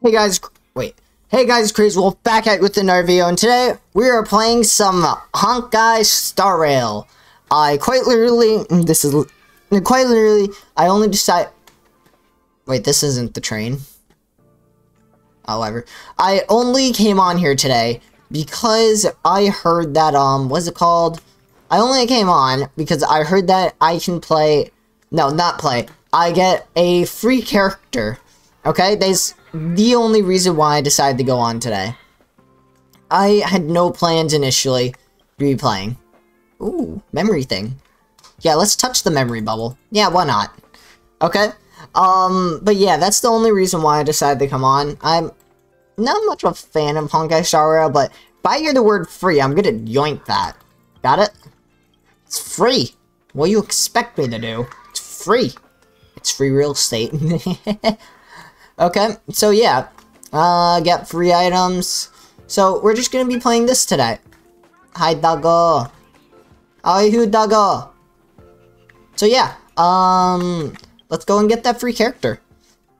Hey guys, Crazy Wolf back at with another video, and today we are playing some Honkai Star Rail. This isn't the train. However, I only came on here today because I heard that, I can play, I get a free character. Okay, that's the only reason why I decided to go on today. I had no plans initially to be playing. Ooh, memory thing. Yeah, let's touch the memory bubble. Yeah, why not? Okay. But yeah, that's the only reason why I decided to come on. I'm not much of a fan of Honkai Star Rail, but if I hear the word free, I'm gonna yoink that. Got it? It's free. What do you expect me to do? It's free. It's free real estate. Okay, so yeah, get free items. So we're just gonna be playing this today. Hi, Dago. Aihu Dago. So yeah, let's go and get that free character.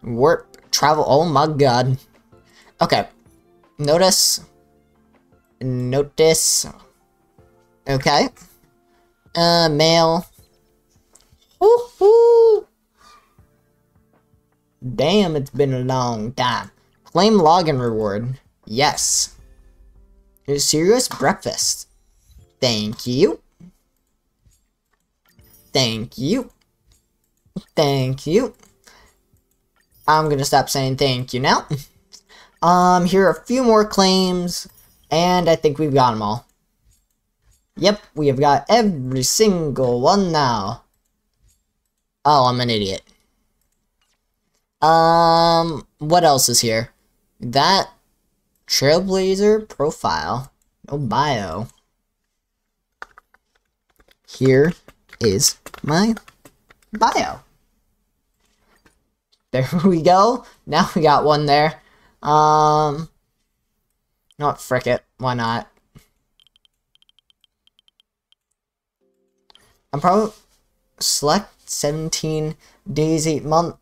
Warp travel. Oh my god. Okay. Notice. Okay. Mail. Woohoo! Damn, it's been a long time. Claim login reward. Yes. A serious breakfast. Thank you. Thank you. Thank you. I'm gonna stop saying thank you now. Here are a few more claims, and I think we've got them all. Yep, we have got every single one now. Oh, I'm an idiot. What else is here? That trailblazer profile. No bio. Here is my bio. There we go. Now we got one there. Not frick it. Why not? I'm probably select 17 days, 8 months.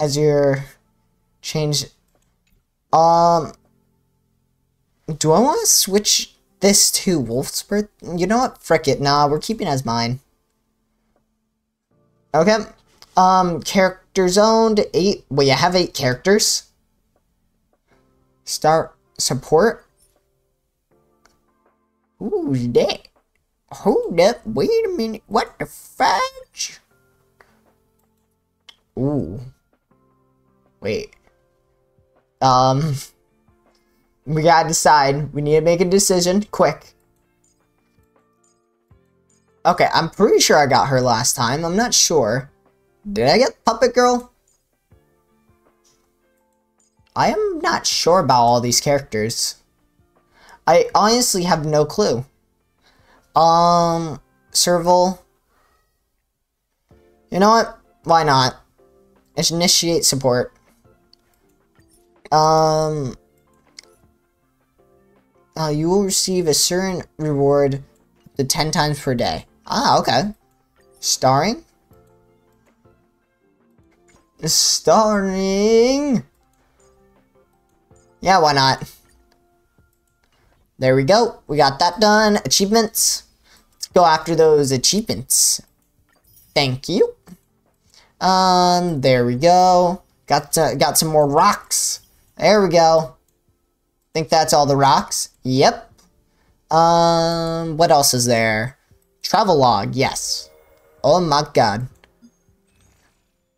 As your change, do I want to switch this to Wolf's birth? You know what? Frick it. Nah, we're keeping it as mine. Okay. Characters owned 8. Well, you have 8 characters. Start support. Who's that? Hold up. Wait a minute. What the fudge? Ooh. Wait. We gotta decide. We need to make a decision. Quick. Okay, I'm pretty sure I got her last time. I'm not sure. Did I get Puppet Girl? I am not sure about all these characters. I honestly have no clue. Serval. You know what? Why not? Let's initiate support. You will receive a certain reward 10 times per day. Ah, okay. Starring. Yeah, why not? There we go. We got that done. Achievements. Let's go after those achievements. Thank you. There we go. Got some more rocks. There we go. I think that's all the rocks. Yep. What else is there? Travel log, yes. Oh my god.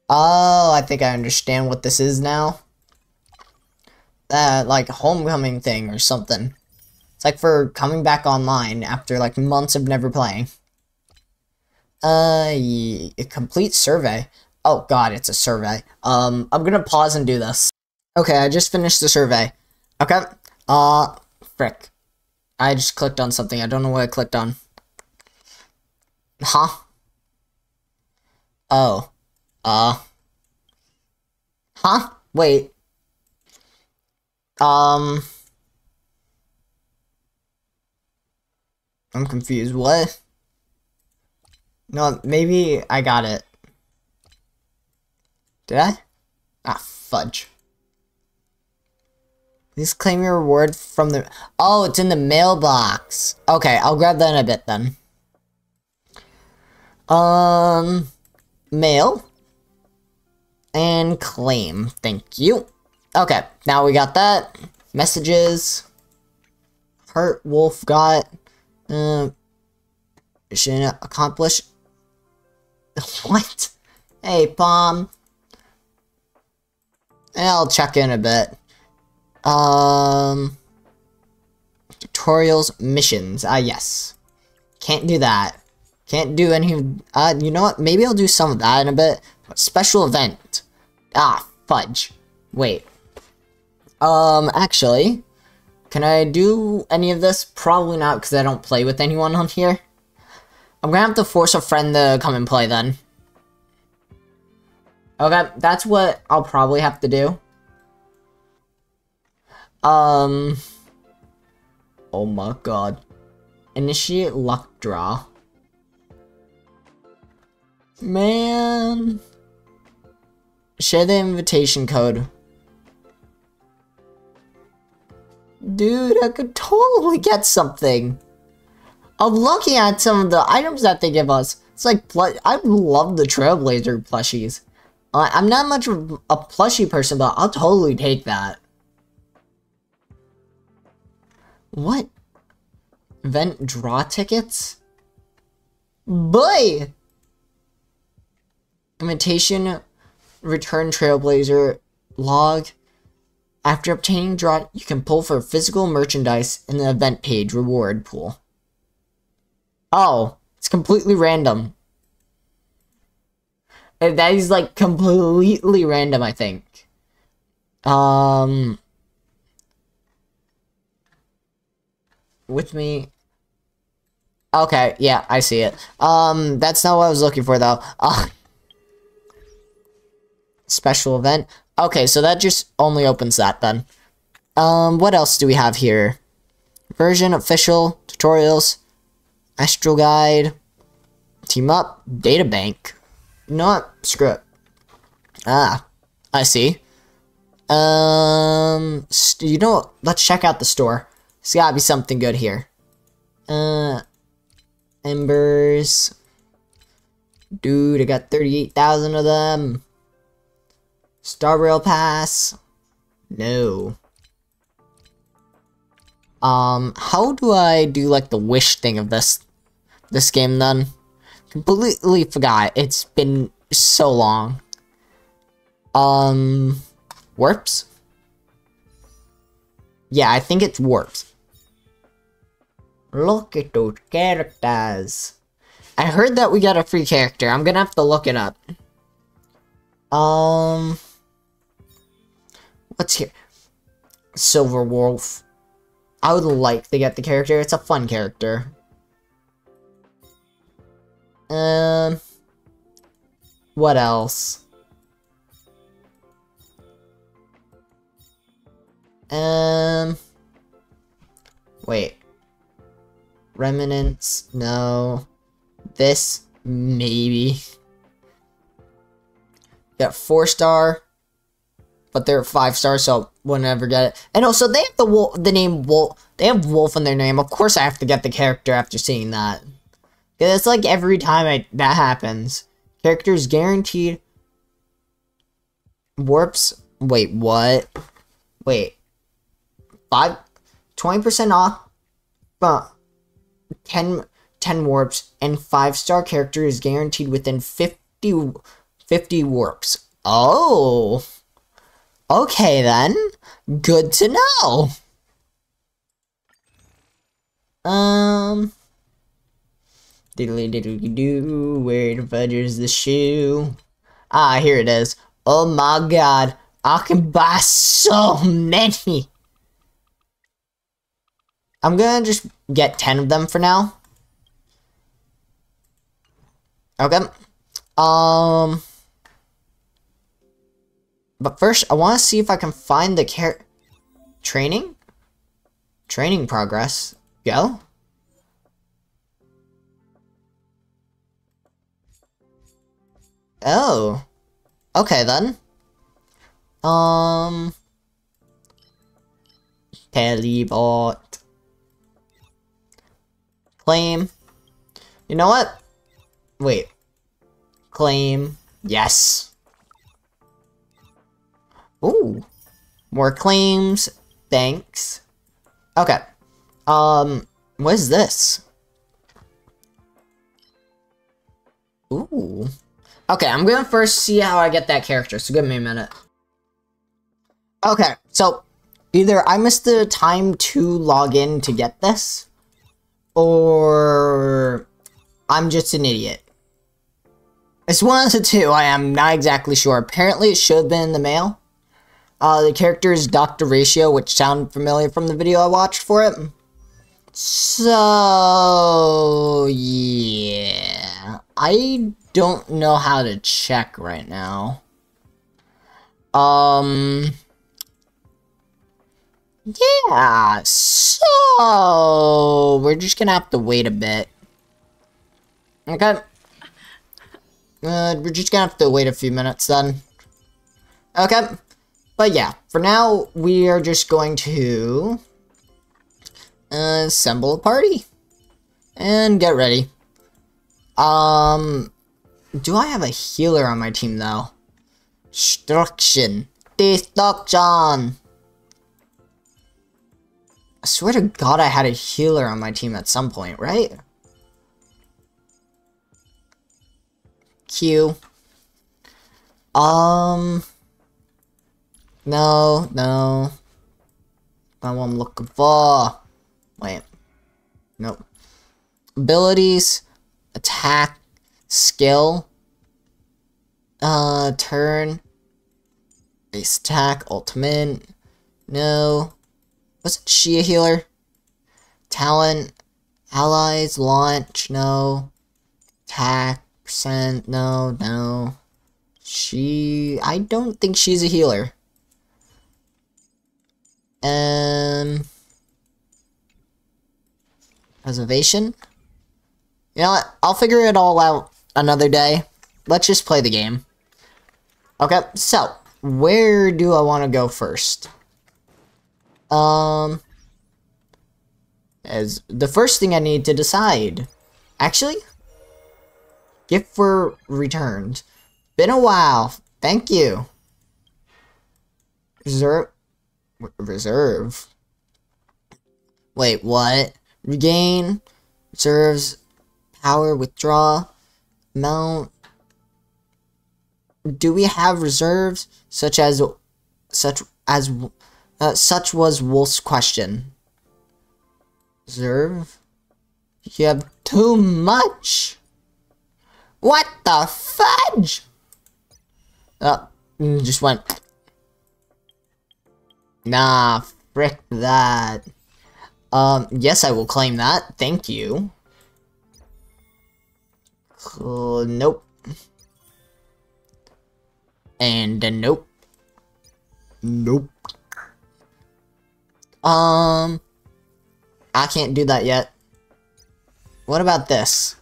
Oh, I think I understand what this is now. Like a homecoming thing or something. It's like for coming back online after like months of never playing. A complete survey. Oh god, it's a survey. I'm gonna pause and do this. Okay, I just finished the survey. Okay. Frick. I just clicked on something. I don't know what I clicked on. Huh? Oh. Huh? Wait. I'm confused. What? No, maybe I got it. Did I? Ah, fudge. Please claim your reward from the... Oh, it's in the mailbox. Okay, I'll grab that in a bit then. Mail. And claim. Thank you. Okay, now we got that. Messages. Heart Wolf got. Mission accomplished. What? Hey, Pom. And I'll check in a bit. Tutorials, missions. Yes. Can't do that. Can't do any... you know what? Maybe I'll do some of that in a bit. Special event. Ah, fudge. Wait. Actually... Can I do any of this? Probably not, because I don't play with anyone on here. I'm gonna have to force a friend to come and play then. Okay, that's what I'll probably have to do. Oh my god. Initiate luck draw. Man. Share the invitation code. Dude, I could totally get something. I'm looking at some of the items that they give us. It's like, I love the Trailblazer plushies. I'm not much of a plushie person, but I'll totally take that. What? Event draw tickets? Boy! Invitation, return Trailblazer, log. After obtaining draw, you can pull for physical merchandise in the event page reward pool. Oh, it's completely random. That is like completely random, I think. With me. Okay, yeah, I see it. That's not what I was looking for though. Special event. Okay, so that just only opens that then. What else do we have here? Version, official, tutorials, astral guide, team up, data bank. Not script. Ah, I see. You know what? Let's check out the store. There's gotta be something good here. Embers. Dude, I got 38,000 of them. Star Rail pass? No. How do I do like the wish thing of this game then? Completely forgot. It's been so long. Warps? Yeah, I think it's warps. Look at those characters. I heard that we got a free character. I'm gonna have to look it up. What's here? Silver Wolf. I would like to get the character. It's a fun character. What else? Wait. Remnants? No. This? Maybe. Got 4-star. But they're 5-star, so we'll never get it. And also, they have the wolf, the name Wolf. They have Wolf in their name. Of course, I have to get the character after seeing that. It's like every time that happens. Characters guaranteed. Warps. Wait, what? Wait. 20% off. But 10 warps. And 5-star character is guaranteed within 50 warps. Oh. Okay, then. Good to know. Diddly diddly doo. Where the fudge is the shoe? Ah, here it is. Oh my god. I can buy so many. I'm gonna just get 10 of them for now. Okay. But first, I want to see if I can find the training? Training progress. Go. Oh. Okay, then. Teleport. Claim. You know what? Wait. Claim. Yes. Ooh. More claims. Thanks. Okay. What is this? Ooh. Okay, I'm gonna first see how I get that character, so give me a minute. Okay, so either I missed the time to log in to get this, or I'm just an idiot. It's one of the two, I am not exactly sure. Apparently it should have been in the mail. The character is Dr. Ratio, which sounded familiar from the video I watched for it. So, yeah. I don't know how to check right now. Yeah, so we're just gonna have to wait a bit. Okay. We're just gonna have to wait a few minutes then. Okay. But yeah, for now, we are just going to assemble a party and get ready. Do I have a healer on my team though? Destruction. Destruction. I swear to God I had a healer on my team at some point, right? Q. No. Not what I'm looking for. Wait. Nope. Abilities. Attack. Skill. Turn. Base attack. Ultimate. No. Wasn't she a healer? Talent. Allies. Launch. No. Attack. Percent. No. She... I don't think she's a healer. Reservation. You know what? I'll figure it all out another day. Let's just play the game. Okay, so where do I want to go first? As the first thing I need to decide. Actually, gift for returned. Been a while. Thank you. Reserve. Wait, what? Regain, reserves, power, withdraw, amount. Do we have reserves? Such was Wolf's question. Reserve? You have too much? What the fudge? Just went. Nah, frick that. Yes, I will claim that. Thank you. Nope. And a nope. Nope. I can't do that yet. What about this?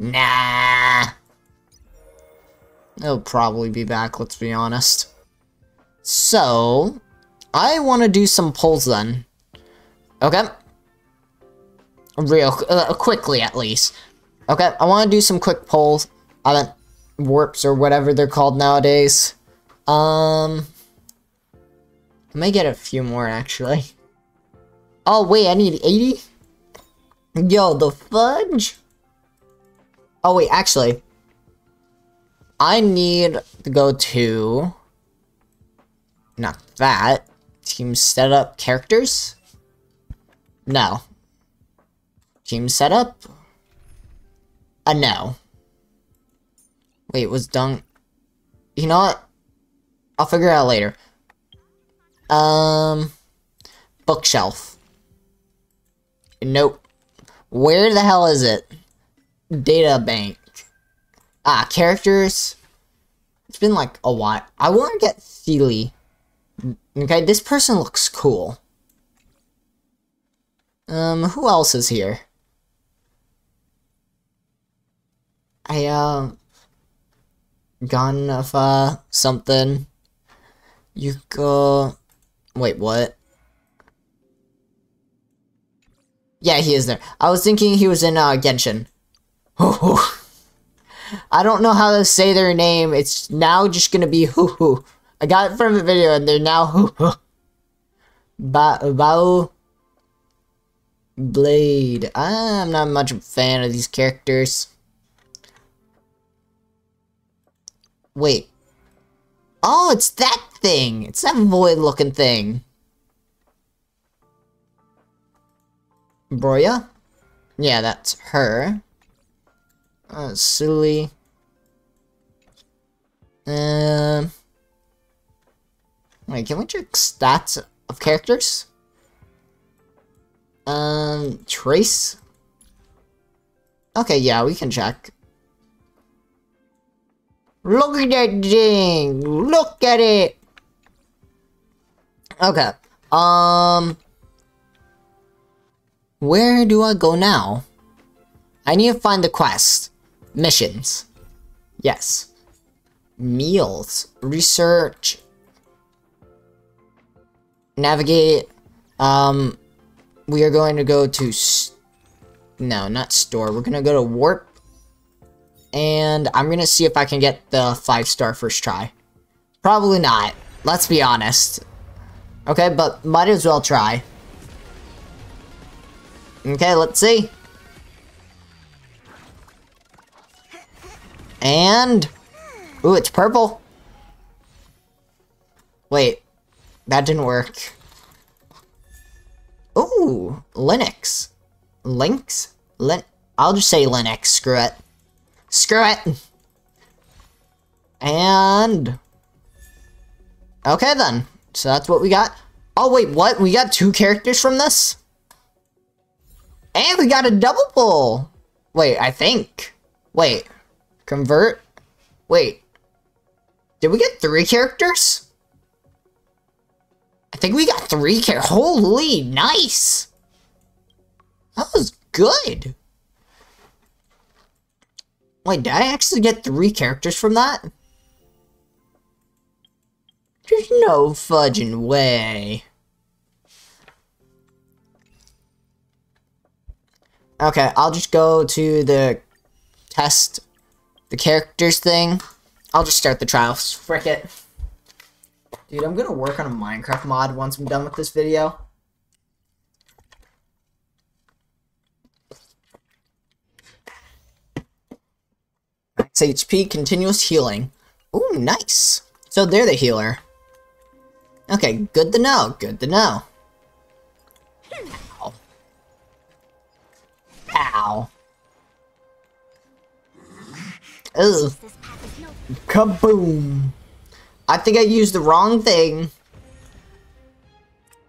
Nah. It'll probably be back, let's be honest. So, I want to do some polls then. Okay. Real quickly, at least. Okay, I want to do some quick polls. I don't... warps or whatever they're called nowadays. I may get a few more, actually. Oh, wait, I need 80? Yo, the fudge? Oh, wait, actually. I need to go to... Not that. Team setup characters? No. Team setup? A no. Wait, was Dunk... You know what? I'll figure it out later. Bookshelf. Nope. Where the hell is it? Data bank. Ah, characters. It's been like a while. I want to get Seely. Okay, this person looks cool. Who else is here? Gone of something. You go... Wait, what? Yeah, he is there. I was thinking he was in Genshin. Hoo-hoo. I don't know how to say their name. It's now just gonna be hoo-hoo. I got it from a video and they're now hoo-hoo. Bao Blade. I'm not much of a fan of these characters. Wait. Oh, it's that thing. It's that void looking thing. Broya? Yeah, that's her. Sully. Wait, can we check stats of characters? Trace? Okay, yeah, we can check. Look at that thing! Look at it! Okay, where do I go now? I need to find the quest. Missions. Yes. Meals. Research. Navigate. We are going to go to... No, not store. We're going to go to warp. And I'm going to see if I can get the 5-star first try. Probably not. Let's be honest. Okay, but might as well try. Okay, let's see. And... Ooh, it's purple. Wait. That didn't work. Ooh, Linux. Links? I'll just say Linux. Screw it. Screw it! And... Okay, then. So that's what we got. Oh, wait, what? We got 2 characters from this? And we got a double pull! Wait, I think. Wait. Convert? Wait. Did we get 3 characters? I think we got 3 characters. Holy, nice! That was good! Wait, did I actually get 3 characters from that? There's no fudging way. Okay, I'll just go to the test, the characters thing. I'll just start the trials. Frick it. Dude, I'm gonna work on a Minecraft mod once I'm done with this video. Max HP, continuous healing. Ooh, nice. So they're the healer. Okay, good to know, good to know. Ow. Ugh. Kaboom. I think I used the wrong thing.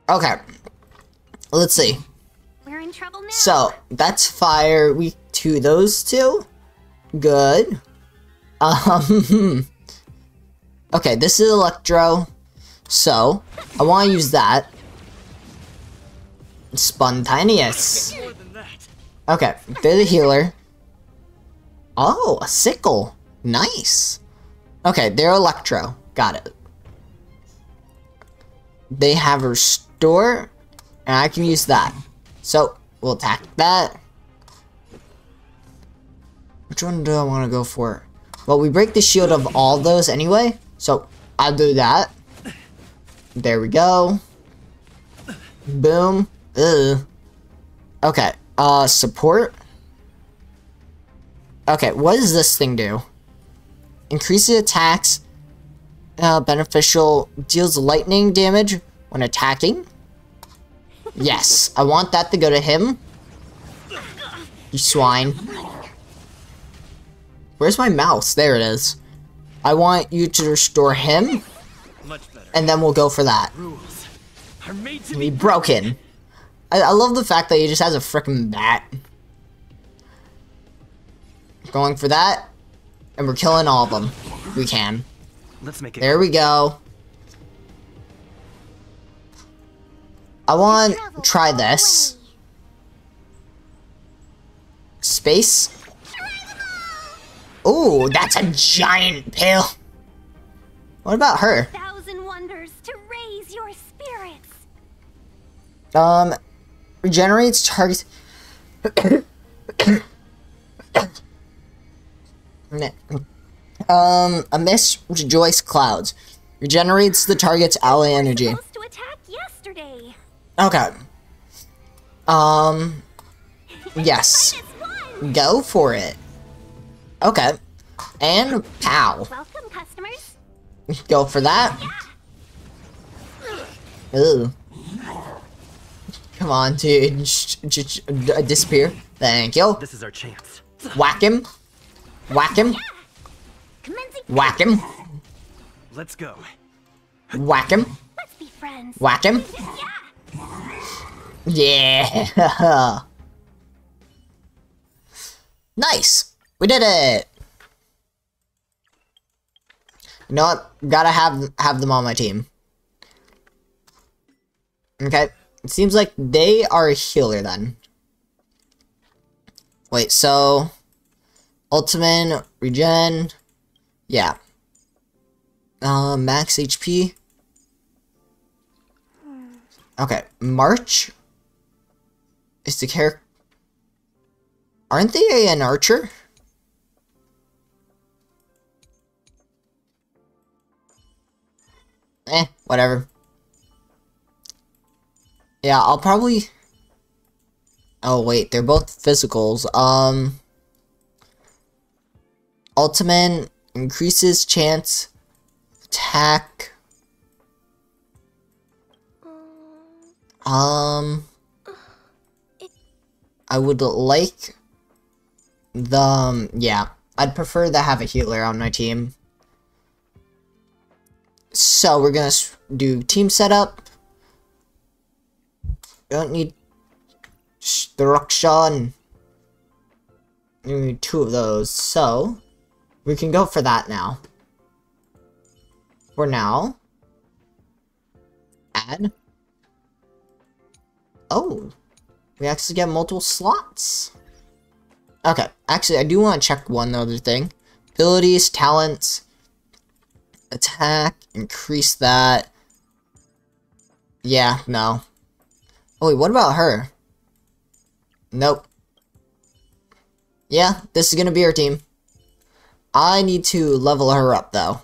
Okay. Let's see. We're in trouble now. So, that's fire. We to those two. Good. Okay, this is Electro. So, I want to use that. Spontaneous. Okay, they're the healer. Oh, a sickle. Nice. Okay, they're Electro. Got it. They have Restore, and I can use that. So, we'll attack that. Which one do I want to go for? Well, we break the shield of all those anyway, so I'll do that. There we go. Boom. Ugh. Okay. Support? Okay, what does this thing do? Increases attacks, beneficial, deals lightning damage when attacking. Yes, I want that to go to him. You swine. Where's my mouse? There it is. I want you to restore him, and then we'll go for that. Be broken. I love the fact that he just has a frickin' bat. Going for that, and we're killing all of them. We can. Let's make it. There we go. I want to try this. Space. Ooh, that's a giant pill. What about her? Regenerates targets. A mist rejoice clouds. Regenerates the target's ally energy. Okay. Yes. Go for it. Okay. And pow. Welcome, customers. Go for that. Yeah. Ooh. Come on, dude. Disappear. Thank you. This is our chance. Whack him. Whack him. Yeah. Whack him. Let's go. Whack him. Let's be friends. Whack him. Yeah. Yeah. Nice. We did it. You know what? Gotta have them on my team. Okay. It seems like they are a healer then. Wait, so ultimate regen. Yeah. Max HP. Okay, March is the character. Aren't they an archer? Eh, whatever. Yeah, I'll probably... Oh, wait, they're both physicals. Ultimate increases chance attack. I would like the... yeah, I'd prefer to have a healer on my team. So we're gonna do team setup. Don't need instruction. We need two of those, so we can go for that now. For now, add. Oh, we actually get multiple slots. Okay, actually, I do want to check one other thing: abilities, talents. Attack, increase that. Yeah, no. Oh, wait, what about her? Nope. Yeah, this is gonna be our team. I need to level her up, though.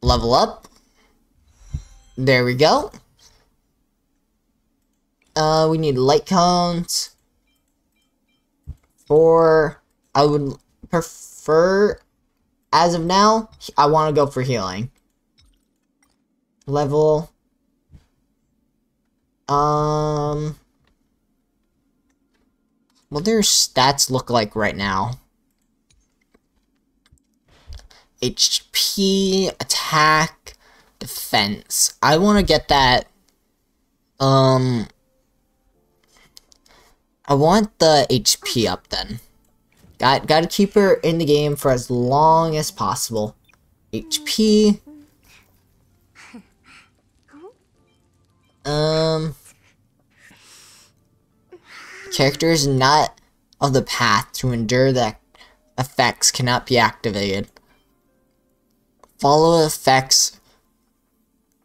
Level up. There we go. We need light cones. Or I would prefer, as of now, I want to go for healing. Level. What their stats look like right now? HP, attack, defense. I want to get that. I want the HP up then. Gotta keep her in the game for as long as possible. HP. Character is not of the path to endure that effects cannot be activated. Follow effects.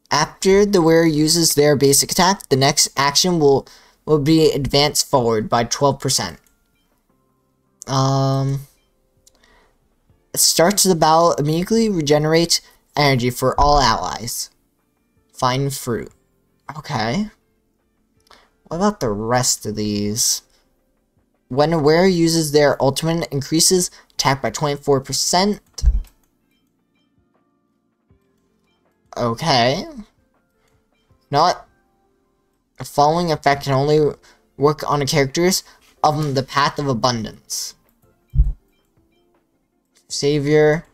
After the wearer uses their basic attack, the next action will be advanced forward by 12%. Starts the battle immediately, regenerates energy for all allies. Find fruit. Okay. What about the rest of these? When a wearer uses their ultimate, increases attack by 24%. Okay. Not... The following effect can only work on the characters of the Path of Abundance. Savior.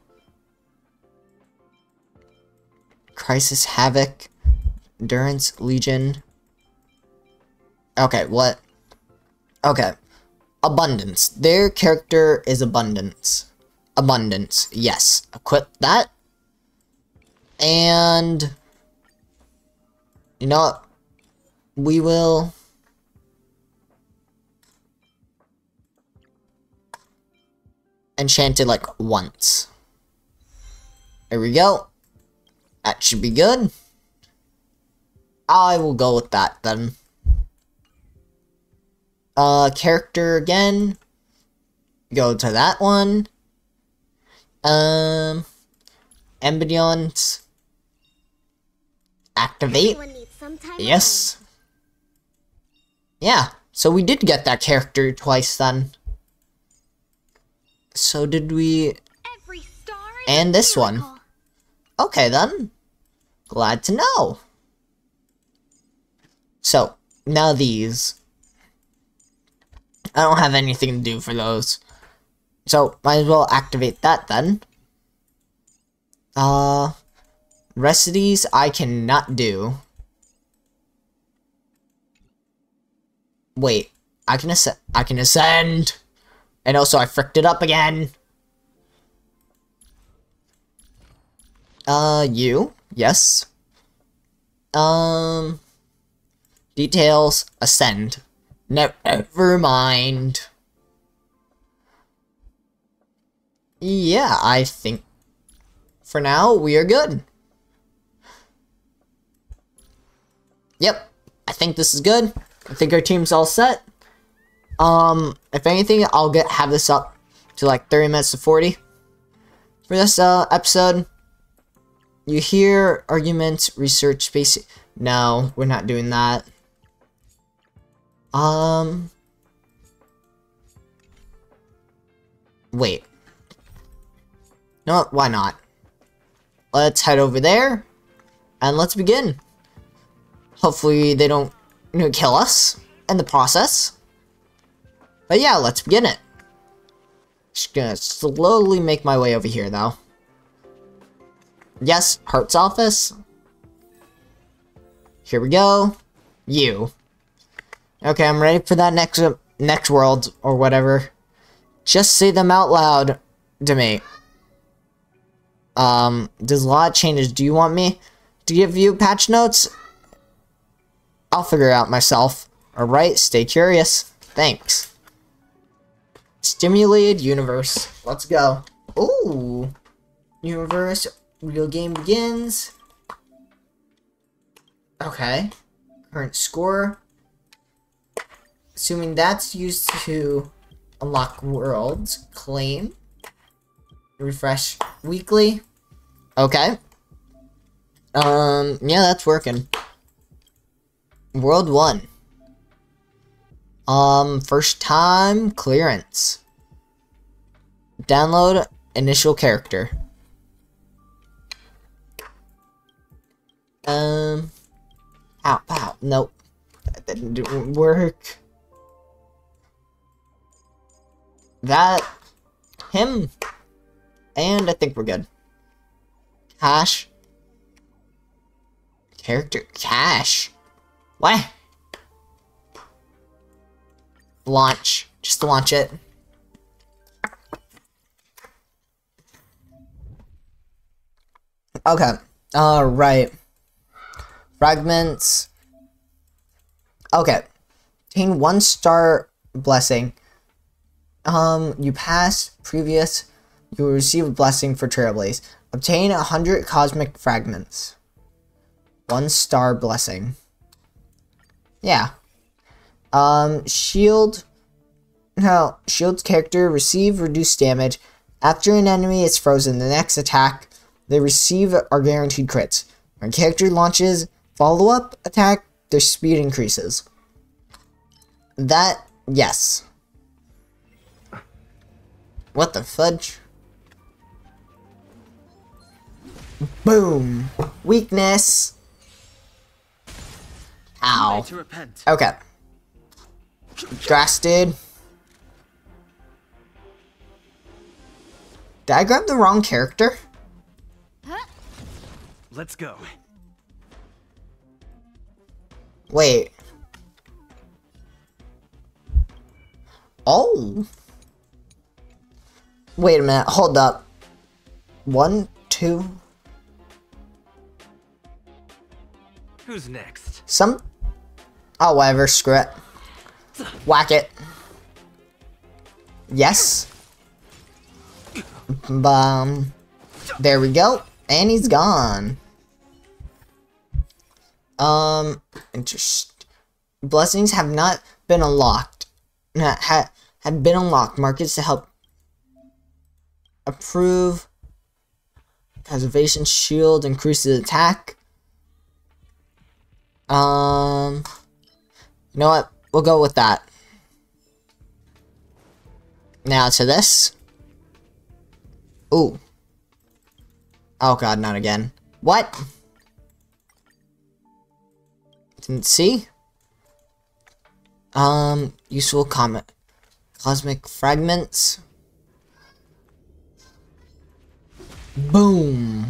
Crisis, Havoc. Endurance, Legion. Okay, what? Okay. Abundance. Their character is abundance. Abundance, yes. Equip that. And... You know what? We will enchanted like once. There we go. That should be good. I will go with that then. Character again. Go to that one. Ambience. Activate. Yes. Yeah, so we did get that character twice then. So did we... And this one. Okay then. Glad to know. So, now these. I don't have anything to do for those. So, might as well activate that then. Recipes I cannot do. Wait, I can ascend! And also I fricked it up again! You? Yes. Details, ascend. Never mind. Yeah, I think for now we are good. Yep, I think this is good. I think our team's all set. If anything, I'll have this up to like 30 minutes to 40 for this episode. You hear arguments, research, space. No, we're not doing that. Wait. No, why not? Let's head over there and let's begin. Hopefully they don't kill us in the process. But yeah, let's begin it. Just gonna slowly make my way over here though. Yes, Hart's office. Here we go. You. Okay, I'm ready for that next world or whatever. Just say them out loud to me. There's a lot of changes. Do you want me to give you patch notes? I'll figure it out myself. Alright, stay curious. Thanks. Stimulated universe. Let's go. Ooh. Universe. Real game begins. Okay. Current score. Assuming that's used to unlock worlds. Claim. Refresh weekly. Okay. Yeah, that's working. World 1. First time clearance. Download initial character. Ow, ow, nope. That didn't work. That. Him. And I think we're good. Cash. Character. Cash. Why? Launch. Just launch it. Okay. Alright. Fragments. Okay. Obtain 1-star blessing. You pass previous. You will receive a blessing for Trailblaze. Obtain 100 cosmic fragments. 1-star blessing. Yeah. Shield. No. Shield's character receive reduced damage. After an enemy is frozen, the next attack they receive are guaranteed crits. When character launches follow-up attack, their speed increases. That, yes. What the fudge? Boom. Weakness. Ow. Okay. Grass, dude. Did I grab the wrong character? Let's go. Wait. Oh. Wait a minute. Hold up. 1, 2. Who's next? Some. Oh, whatever. Screw it. Whack it. Yes. bomb. There we go. And he's gone. Blessings have not been unlocked. Had been unlocked. Markets to help approve. Preservation shield increases attack. You know what? We'll go with that. Now to this. Ooh. Oh god, not again. What? Didn't see? Useful comet. Cosmic fragments. Boom.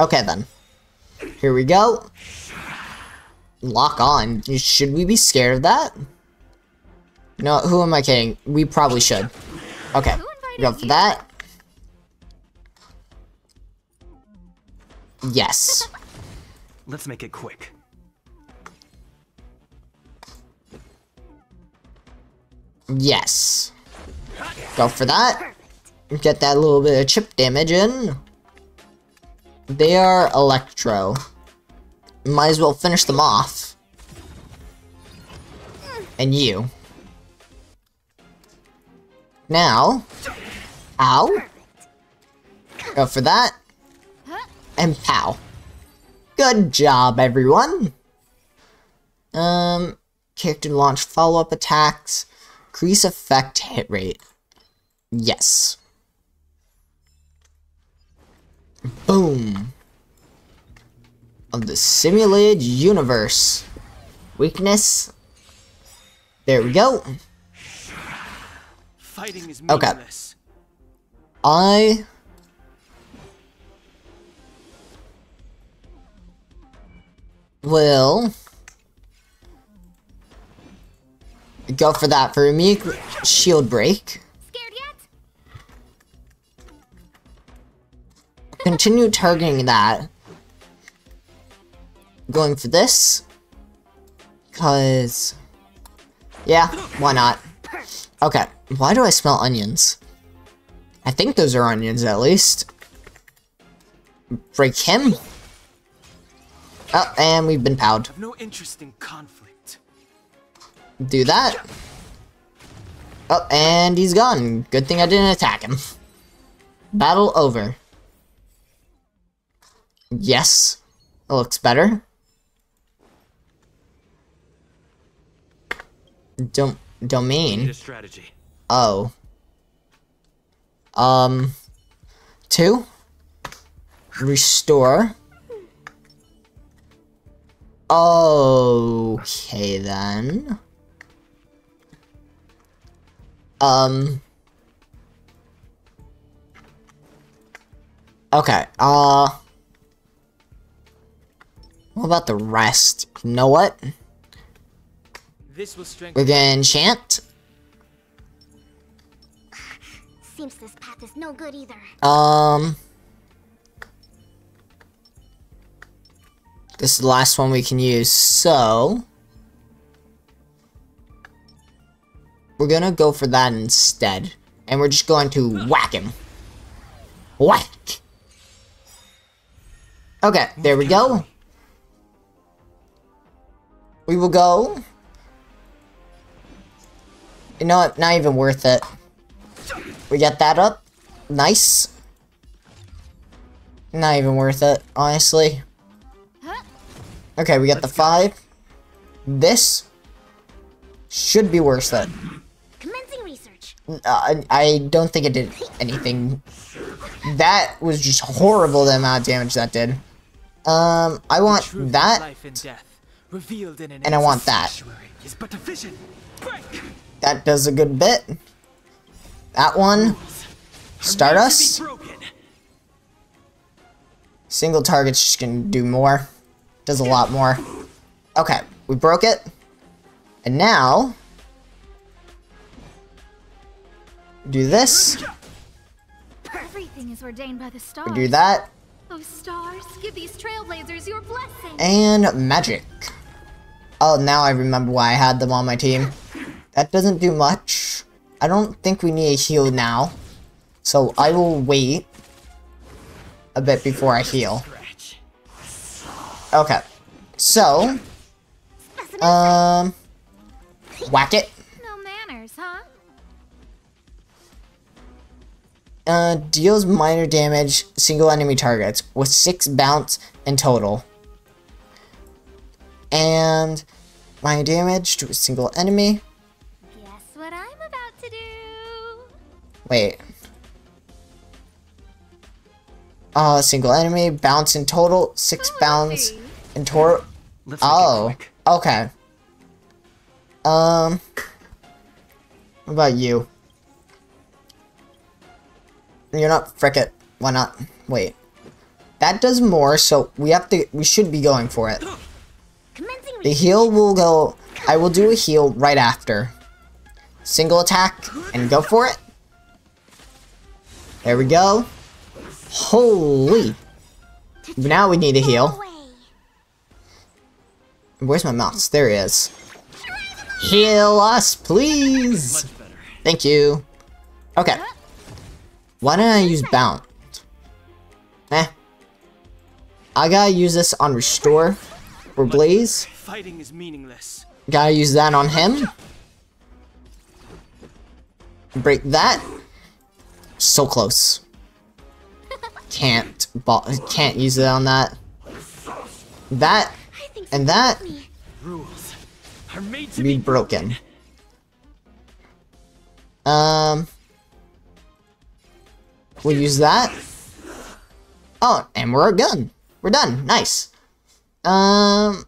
Okay then. Here we go. Lock on. Should we be scared of that? No, who am I kidding? We probably should. Okay, go for that. Yes. Let's make it quick. Yes. Go for that. Get that little bit of chip damage in. They are electro. Might as well finish them off. And you. Now. Ow. Go for that. And pow. Good job, everyone. Character launch follow-up attacks. Increase effect hit rate. Yes. Boom. Of the simulated universe. Weakness. There we go. Fighting is meaningless. Okay. Will go for that for me. Shield break. Scared yet? Continue targeting that. Going for this, cause yeah, why not? Okay, why do I smell onions? I think those are onions at least. Break him. Oh, and we've been powed. No interest in conflict. Do that. Oh, and he's gone. Good thing I didn't attack him. Battle over. Yes. It looks better. Domain. Oh. Two. Restore. Okay then. Okay, what about the rest? You know what? This will strengthen. We're gonna enchant. Seems this path is no good either. This is the last one we can use, so we're gonna go for that instead. And we're just going to whack him. Whack! Okay, there we go. We will go. You know what? Not even worth it. We get that up. Nice. Not even worth it, honestly. Okay, we got the 5. This should be worse then. Commencing research. I don't think it did anything. That was just horrible, the amount of damage that did. I want that. And I want that. That does a good bit. That one. Stardust. Single target's just gonna do more. Does a lot more. Okay, we broke it. And now do this. Everything is ordained by the stars. We do that. Oh stars, give these trailblazers your blessing. And magic. Oh, now I remember why I had them on my team. That doesn't do much. I don't think we need a heal now. So I will wait a bit before I heal. Okay. So, whack it. No manners, huh? Deals minor damage, single enemy targets, with 6 bounce in total. And minor damage to a single enemy. Guess what I'm about to do. Wait. Single enemy, bounce in total, 6 bounce in total. Oh, okay. What about you? You're not, frick it. Why not? Wait. That does more, so we should be going for it. The heal will go, I will do a heal right after. Single attack, and go for it. There we go. Holy. Now we need a heal. Where's my mouse? There he is. Heal us, please. Thank you. Okay. Why didn't I use bounce? Eh. I gotta use this on Restore for Blaze. Fighting is meaningless. Gotta use that on him. Break that. So close. Can't use it on that. That and that. Rules are made to be broken. We'll use that. Oh, and we're done. We're done. Nice. Enter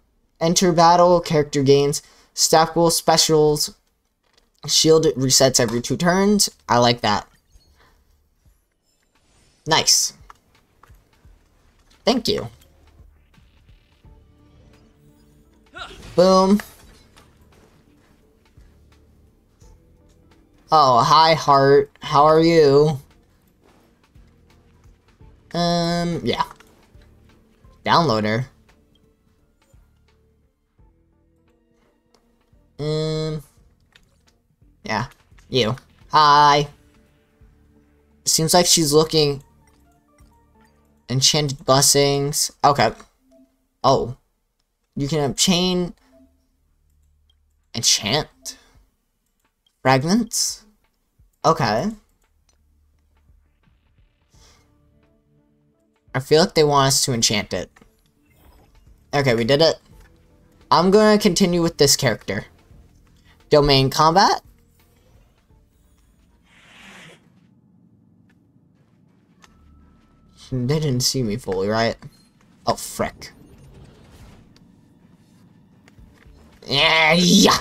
battle. Character gains stackable specials. Shield resets every 2 turns. I like that. Nice. Thank you. Boom. Oh, hi, heart. How are you? Yeah. Downloader. Yeah. You. Hi. Seems like she's looking. Enchanted blessings. Okay. Oh. You can obtain. Enchant. Fragments. Okay. I feel like they want us to enchant it. Okay, we did it. I'm gonna continue with this character. Domain combat. They didn't see me fully, right? Oh, frick. Yeah!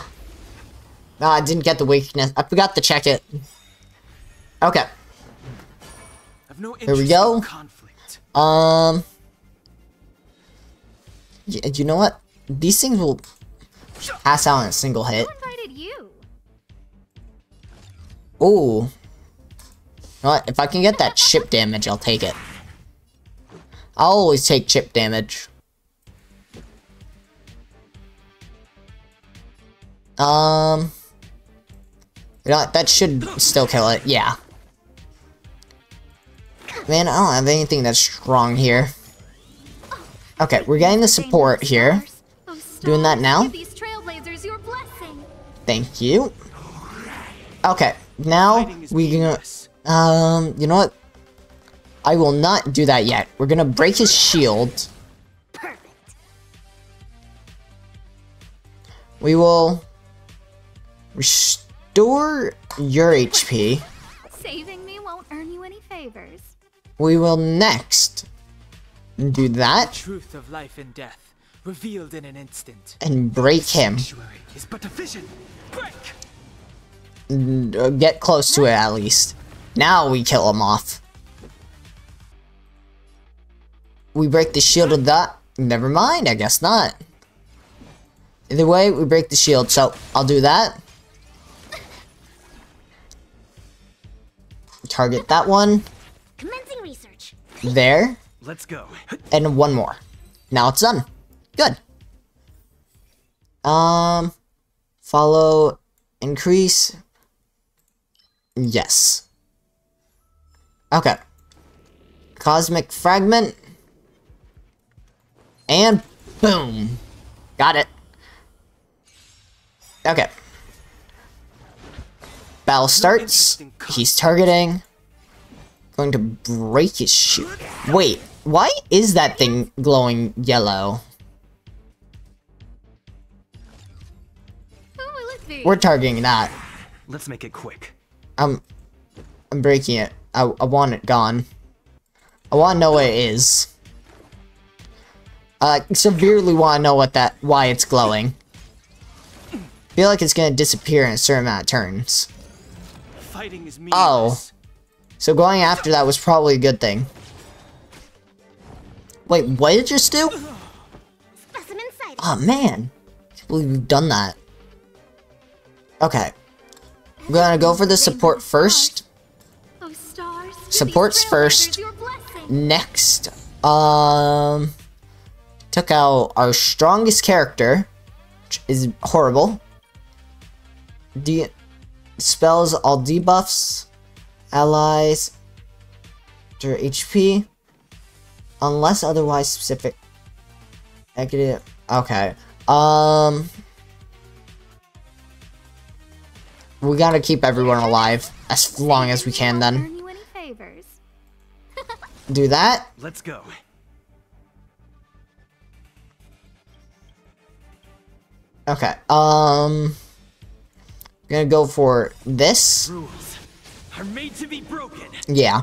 No, I didn't get the weakness. I forgot to check it. Okay. There we go. You know what? These things will pass out in a single hit. Ooh. You know what? If I can get that chip damage, I'll take it. I'll always take chip damage. You know what? That should still kill it. Yeah. Man, I don't have anything that's strong here. Okay, we're getting the support here. Doing that now. Thank you. Okay, now we can... you know what? I will not do that yet. We're gonna break his shield. We will... restore your HP. Saving me won't earn you any favors. We will next do that. Truth of life and death revealed in an instant. And break him. Is but a vision. Break. Get close to it at least. Now we kill him off. We break the shield of that. Never mind, I guess not. Either way, we break the shield, so I'll do that. Target that one. Commencing research. There. Let's go. And one more. Now it's done. Good. Follow. Increase. Yes. Okay. Cosmic Fragment. And boom. Got it. Okay. Battle starts. He's targeting. Going to break his shoe. Wait, why is that thing glowing yellow? We're targeting that. Let's make it quick. I'm breaking it. I want it gone. I want to know what it is. Severely want to know what that, why it's glowing. Feel like it's gonna disappear in a certain amount of turns. Fighting is meaningless. Oh, so going after that was probably a good thing. Wait, what did you just do? Oh man, I can't believe you've done that. Okay, I'm gonna go for the support first. Supports first. Next, took out our strongest character, which is horrible. Spells all debuffs, allies, their HP, unless otherwise specific. Negative. Okay. We gotta keep everyone alive as long as we can. Then. Do that. Let's go. Okay. I'm gonna go for this. Rules are made to be broken. Yeah.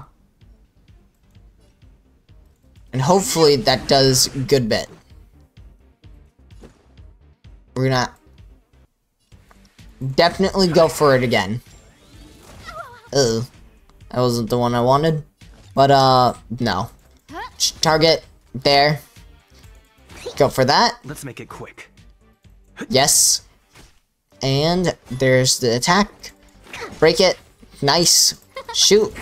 And hopefully that does a good bit. We're gonna definitely go for it again. Ugh. That wasn't the one I wanted. But, no. Target. There. Go for that. Let's make it quick. Yes. And there's the attack. Break it. Nice. Shoot.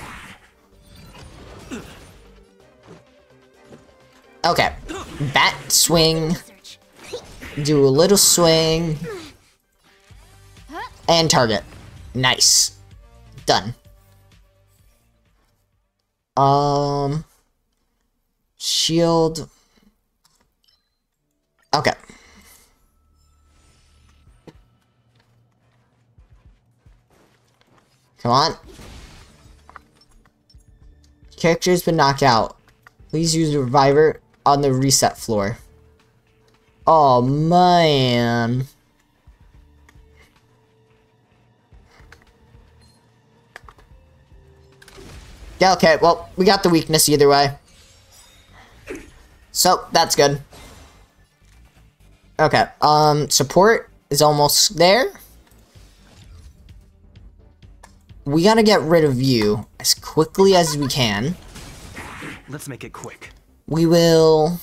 Okay. Bat swing. Do a little swing. And target. Nice. Done. Shield. Okay. Come on. Character's been knocked out. Please use the reviver on the reset floor. Oh man. Yeah, okay, well, we got the weakness either way. So, that's good. Okay, support is almost there. We gotta get rid of you as quickly as we can. Let's make it quick. We will...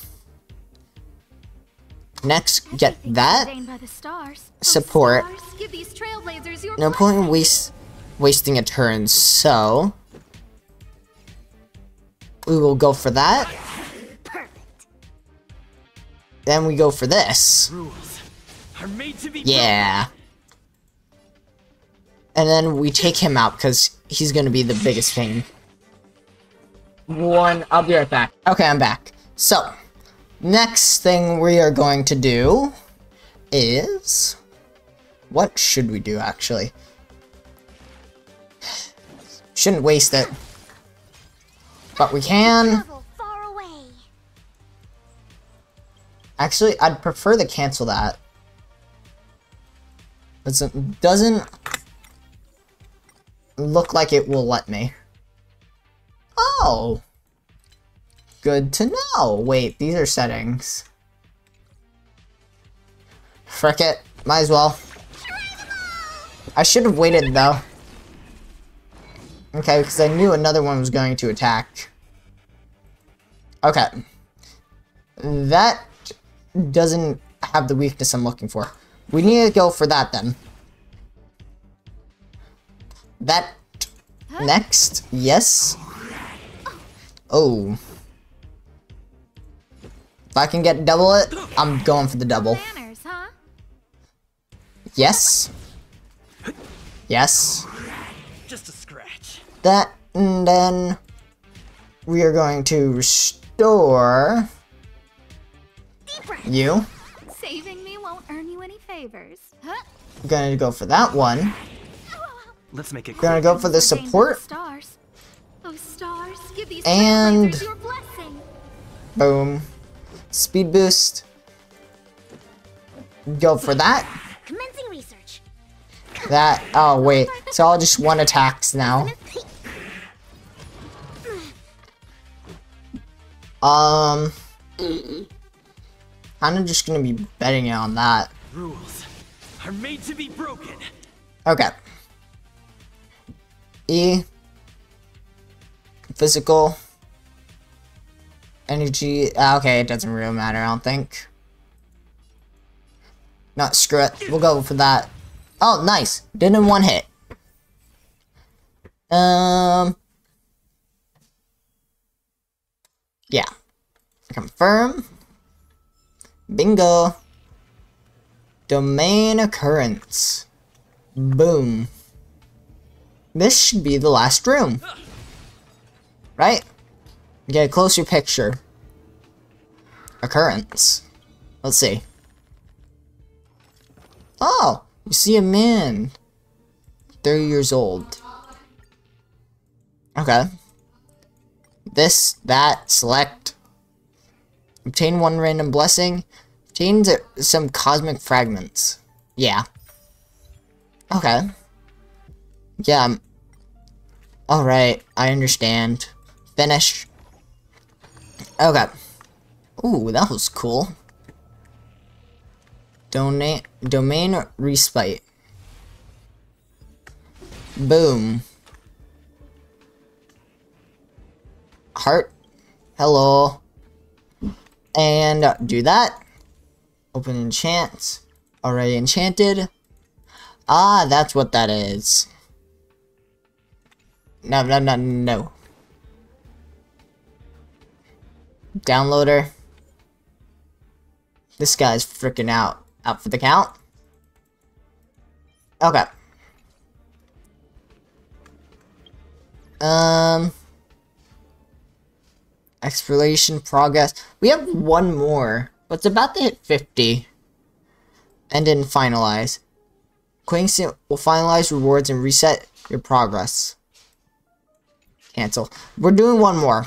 Next, get that. Support. No point in wasting a turn, so... We will go for that. Perfect. Then we go for this. Rules are made to be yeah. Broken. And then we take him out because he's going to be the biggest pain. I'll be right back. Okay, I'm back. So, next thing we are going to do is... What should we do, actually? Shouldn't waste it. But we can. Actually, I'd prefer to cancel that. It doesn't look like it will let me. Oh, good to know. Wait, these are settings. Frick it, might as well. I should have waited though. Okay, because I knew another one was going to attack. Okay. That doesn't have the weakness I'm looking for. We need to go for that then. That next, yes. Oh. If I can get double it, I'm going for the double. Yes. Yes. That, and then we are going to restore you. Saving me won't earn you any favors. Huh? We're gonna go for that one. Let's make it quick. We're gonna go for the support. Stars. Oh, stars. Give these and your blessing. Boom. Speed boost. Go for that. Commencing research. That. Oh wait. It's all just one attacks now. I'm just gonna be betting it on that. Rules are made to be broken. Okay. E. Physical. Energy. Okay, it doesn't really matter, I don't think. Not screw it. We'll go for that. Oh, nice. Did in one hit. Yeah. Confirm. Bingo. Domain occurrence. Boom. This should be the last room. Right? Get a closer picture. Occurrence. Let's see. Oh! You see a man. 30 years old. Okay. This, that, select. Obtain one random blessing. Obtain some cosmic fragments. Yeah. Okay. Yeah. Alright, I understand. Finish. Okay. Ooh, that was cool. Domain respite. Boom. Heart. Hello. And do that. Open enchant. Already enchanted. Ah, that's what that is. No, no, no, no. Downloader. This guy's freaking out. Out for the count. Okay. Exploration progress. We have one more, but it's about to hit 50. And then finalize. Quicksand will finalize rewards and reset your progress. Cancel. We're doing one more.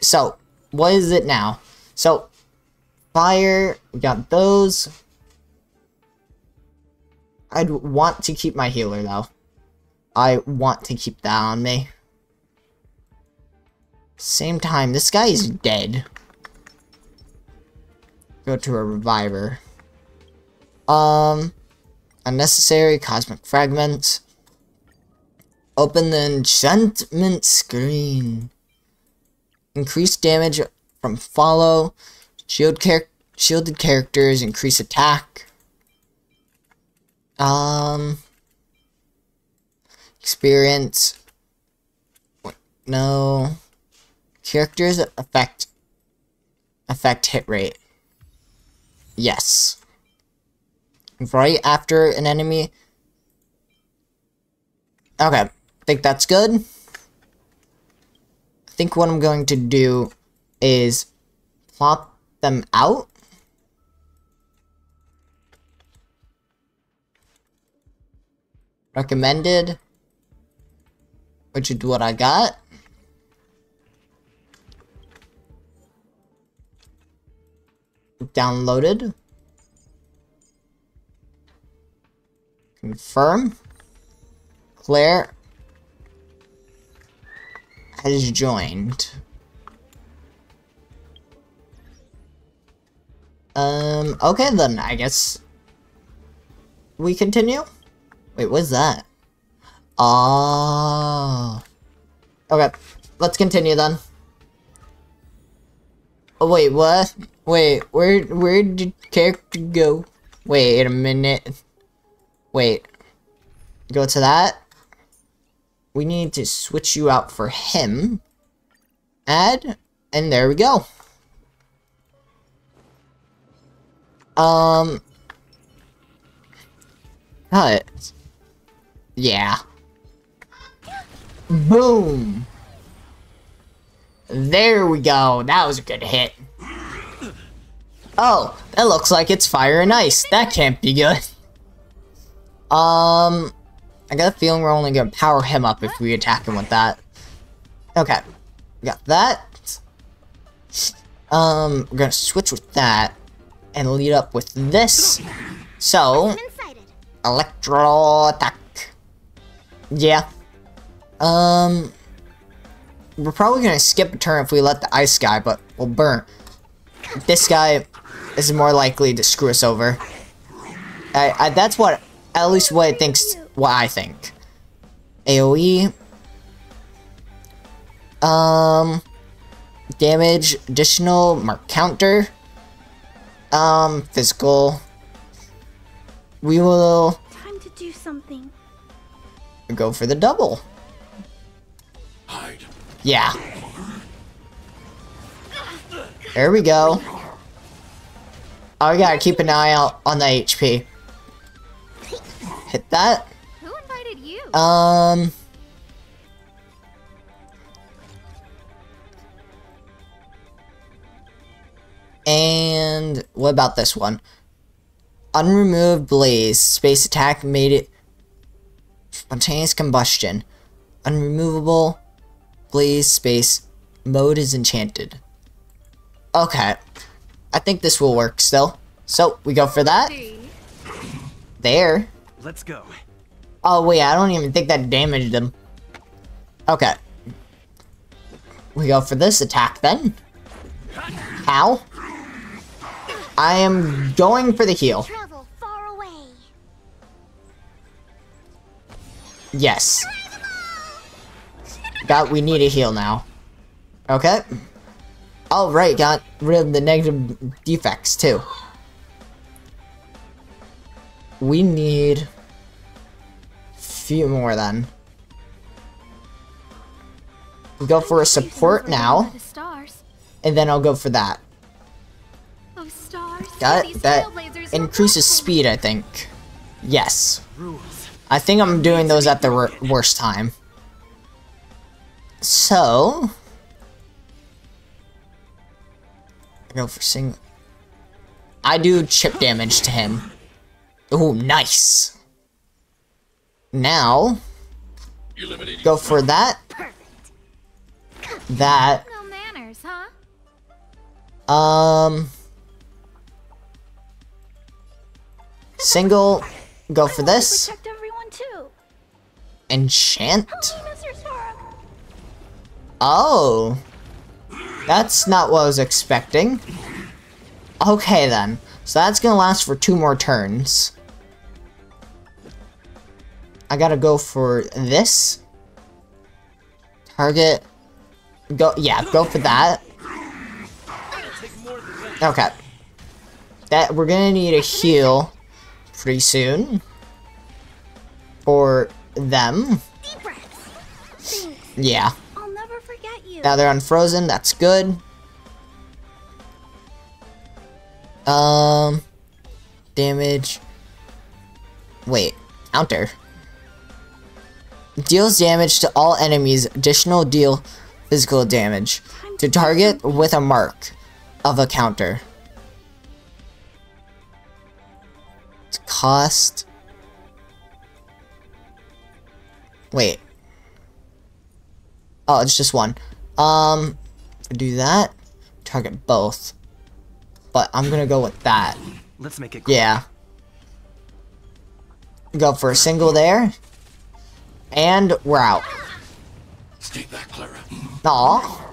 So, what is it now? So, fire, we got those. I'd want to keep my healer though. I want to keep that on me. Same time, this guy is dead. Go to a reviver. Unnecessary cosmic fragments. Open the enchantment screen. Increase damage from follow. Shielded characters increase attack. Experience. No. Characters affect hit rate. Yes. Right after an enemy. Okay, I think that's good. I think what I'm going to do is plop them out. Recommended, which is what I got. Downloaded. Confirm. Claire has joined. Okay then, I guess we continue? Wait, what's that? Oh. Okay, let's continue then. Oh, wait, what? Wait, where did character go? Wait a minute. Wait. Go to that. We need to switch you out for him. Add, and there we go. Cut. Yeah. Boom. There we go. That was a good hit. Oh, that looks like it's fire and ice. That can't be good. I got a feeling we're only gonna power him up if we attack him with that. Okay. We got that. We're gonna switch with that and lead up with this. So, electro attack. Yeah. We're probably gonna skip a turn if we let the ice guy, but we'll burn. This guy is more likely to screw us over. That's what, at least what it thinks, what I think. AoE. Damage, additional, mark counter. Physical. We will... Time to do something. Go for the double. Hide. Yeah. There we go. Oh, we gotta keep an eye out on the HP. Hit that. Who invited you? And what about this one? Unremoved blaze. Space attack made it spontaneous combustion. Unremovable blaze space mode is enchanted. Okay. I think this will work still. So we go for that. There. Let's go. Oh wait, I don't even think that damaged him. Okay. We go for this attack then. How? I am going for the heal. Yes. God, we need a heal now. Okay. Alright, got rid of the negative defects too. We need a few more then. We'll go for a support now. And then I'll go for that. Got it? That increases speed, I think. Yes. I think I'm doing those at the worst time. So... go for single. I do chip damage to him. Ooh, nice. Now, go for that. That. No manners, huh? Single. Go for this. Enchant. Oh. That's not what I was expecting. Okay then. So that's gonna last for 2 more turns. I gotta go for this. Target. Go, yeah, go for that. Okay. That we're gonna need a heal pretty soon. For them. Yeah. Now they're unfrozen, that's good. Damage. Wait, counter. Deals damage to all enemies, additional deal physical damage to target with a mark of a counter. Cost. Wait. Oh, it's just one. Do that. Target both. But I'm gonna go with that. Let's make it quick. Yeah. Go for a single there. And we're out. Stay back, Clara. Aw.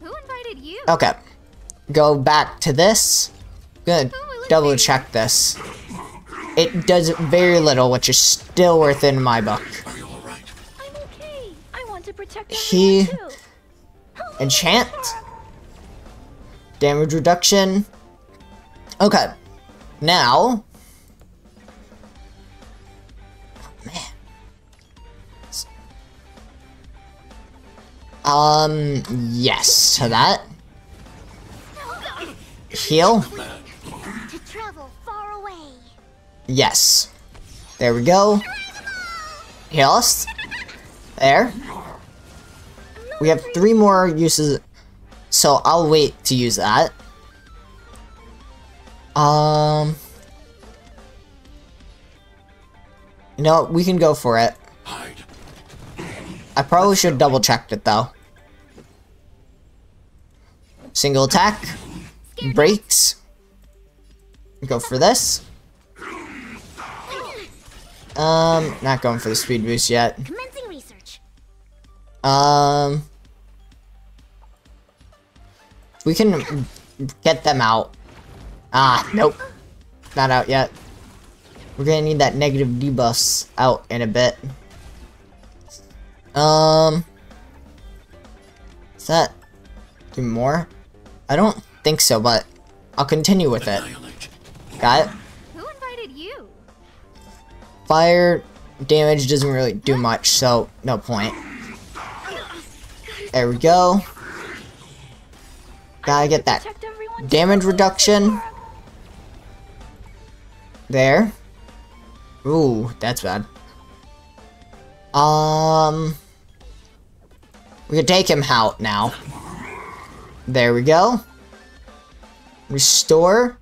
Who invited you? Okay. Go back to this. Good. Double check this. It does very little, which is still worth it in my book. He enchant damage reduction. Okay, now yes to that heal. Yes, there we go. Heal us there. We have 3 more uses, so I'll wait to use that. You know, we can go for it. I probably should double check it though. Single attack. Breaks. Go for this. Not going for the speed boost yet. We can get them out. Ah, nope. Not out yet. We're gonna need that negative debuffs out in a bit. Is that do more? I don't think so, but I'll continue with it. Got it. Who invited you? Fire damage doesn't really do much, so no point. There we go. Gotta get that damage reduction. There. Ooh, that's bad. We can take him out now. There we go. Restore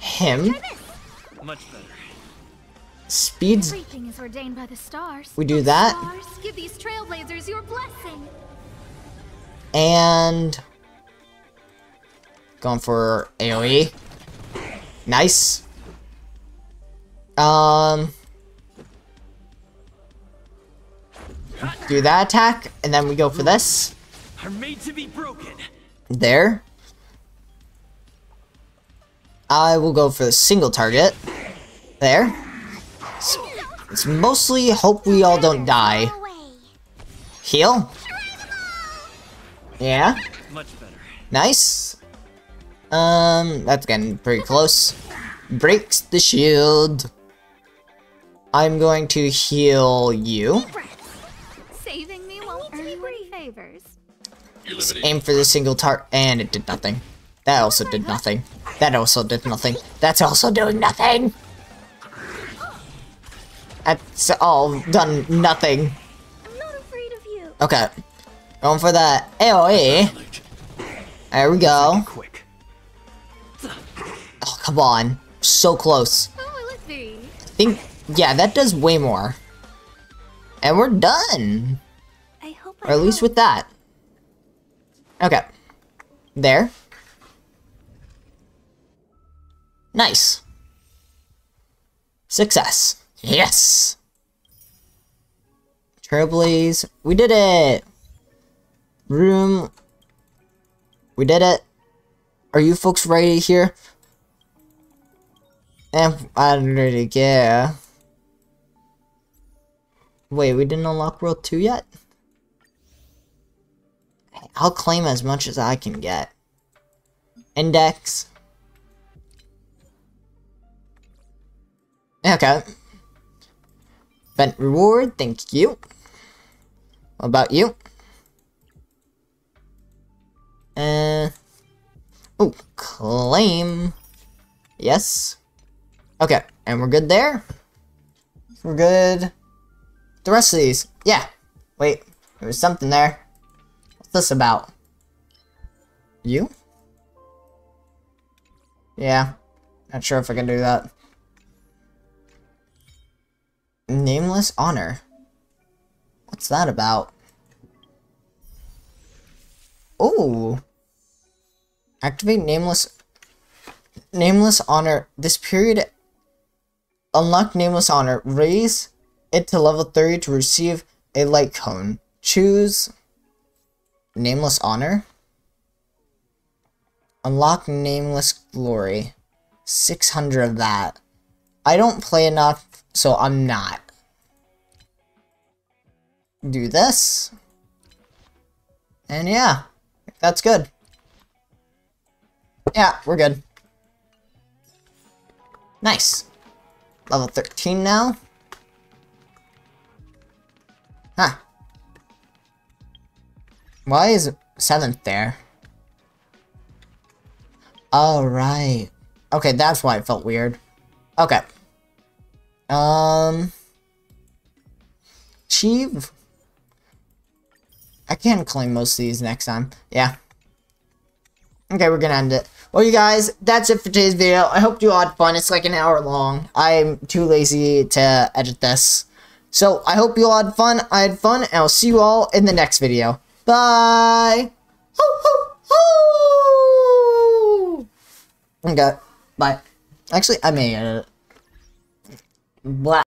him. Much better. Speeds. Everything is ordained by the stars. We do that. Stars, give these trailblazers your blessing. And going for AoE. Nice. Do that attack, and then we go for this. Are made to be broken. There. I will go for the single target. There. It's mostly hope we all don't die. Heal. Yeah. Nice. That's getting pretty close. Breaks the shield. I'm going to heal you. Saving me won't earn me favors. Just aim for the single target, and it did nothing. That also did nothing. That also did nothing. That's also doing nothing. That's all done nothing. I'm not afraid of you. Okay, going for the AOE. There we go. Oh, come on, so close. I think, yeah, that does way more. And we're done. Or at least with that. Okay. There. Nice. Success. Yes. Trailblaze. We did it. Room. We did it. Are you folks right here? I don't really care. Wait, we didn't unlock World 2 yet? I'll claim as much as I can get. Index. Okay. Event reward, thank you. What about you? Oh, claim. Yes. Okay, and we're good there? We're good. The rest of these. Yeah. Wait, there was something there. What's this about? You? Yeah. Not sure if I can do that. Nameless honor. What's that about? Oh. Activate Nameless honor. This period unlock Nameless honor. Raise it to level 30 to receive a light cone. Choose Nameless honor. Unlock Nameless glory. 600 of that. I don't play enough, so I'm not. Do this. And yeah, that's good. Yeah, we're good. Nice. Level 13 now. Huh. Why is 7th there? Alright. Okay, that's why it felt weird. Okay. Achieve. I can claim most of these next time. Yeah. Okay, we're gonna end it. Well, you guys, that's it for today's video. I hope you all had fun. It's like an hour long. I'm too lazy to edit this. So, I hope you all had fun. I had fun, and I'll see you all in the next video. Bye! Ho, ho, ho! Okay, bye. Actually, I may edit it. Blah.